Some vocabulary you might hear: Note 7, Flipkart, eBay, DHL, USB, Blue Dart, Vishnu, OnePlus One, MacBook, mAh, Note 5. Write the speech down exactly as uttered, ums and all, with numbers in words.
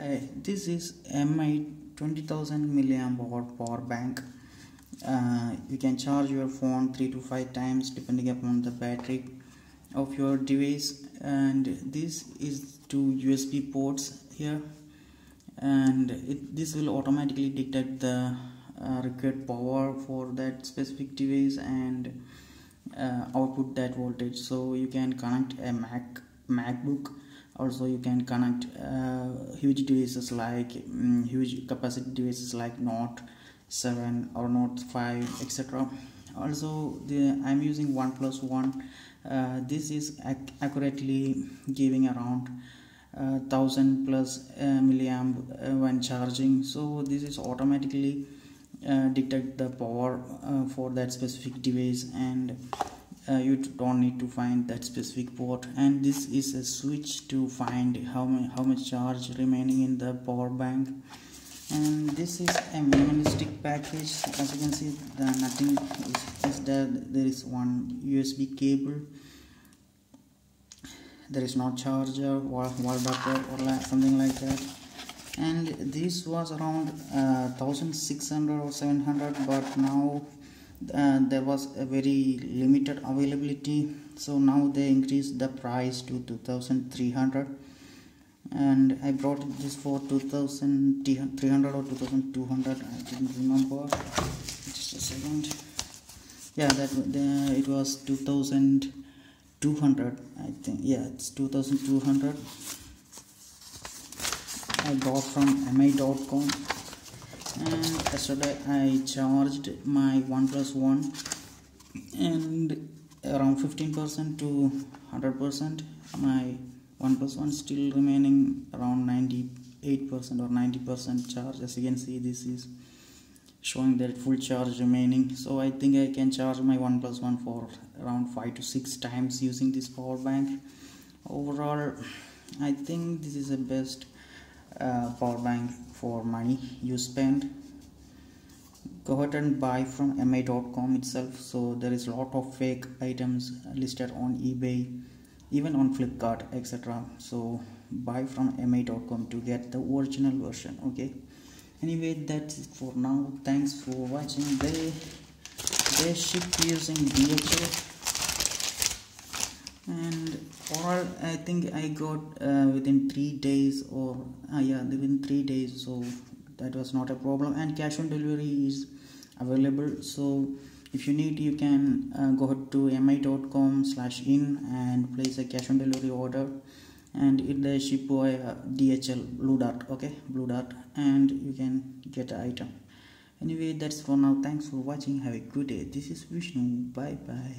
Uh, this is M A H twenty thousand milliamp hour power bank. Uh, you can charge your phone three to five times depending upon the battery of your device. And this is two U S B ports here, and it, this will automatically detect the uh, required power for that specific device and uh, output that voltage. So you can connect a Mac MacBook. Also, you can connect uh, huge devices like um, huge capacity devices like Note seven or Note five, et cetera. Also, the, I'm using OnePlus One. Uh, this is ac accurately giving around uh, thousand plus uh, milliamp uh, when charging. So this is automatically uh, detect the power uh, for that specific device, and Uh, you don't need to find that specific port. And this is a switch to find how much how much charge remaining in the power bank. And this is a minimalistic package. As you can see, the nothing is, is there. There is one U S B cable. There is no charger, wall, wall adapter, or like, something like that. And this was around uh, one thousand six hundred or seven hundred, but now Uh, there was a very limited availability, so now they increased the price to two thousand three hundred, and I brought this for two thousand three hundred or two thousand two hundred, I didn't remember, just a second. Yeah, that the, it was two thousand two hundred, I think. Yeah, it's two thousand two hundred. I bought from M A dot com. And yesterday I charged my OnePlus One, and around fifteen percent to one hundred percent. My OnePlus One still remaining around ninety-eight percent or ninety percent charge. As you can see, this is showing that full charge remaining. So I think I can charge my OnePlus One for around five to six times using this power bank. Overall, I think this is the best Uh, power bank for money you spend. Go ahead and buy from M A dot com itself. So there is a lot of fake items listed on eBay, even on Flipkart, et cetera. So buy from M A dot com to get the original version. Okay. Anyway, that's it for now. Thanks for watching. They they ship using D H L. And all I think I got uh, within three days or uh, yeah within three days, so that was not a problem. And cash on delivery is available, so if you need, you can uh, go to M A dot com slash in and place a cash on delivery order, and it they ship via D H L Blue Dart. Okay, Blue Dart, and you can get an item. Anyway, that's for now. Thanks for watching. Have a good day. This is Vishnu. Bye bye.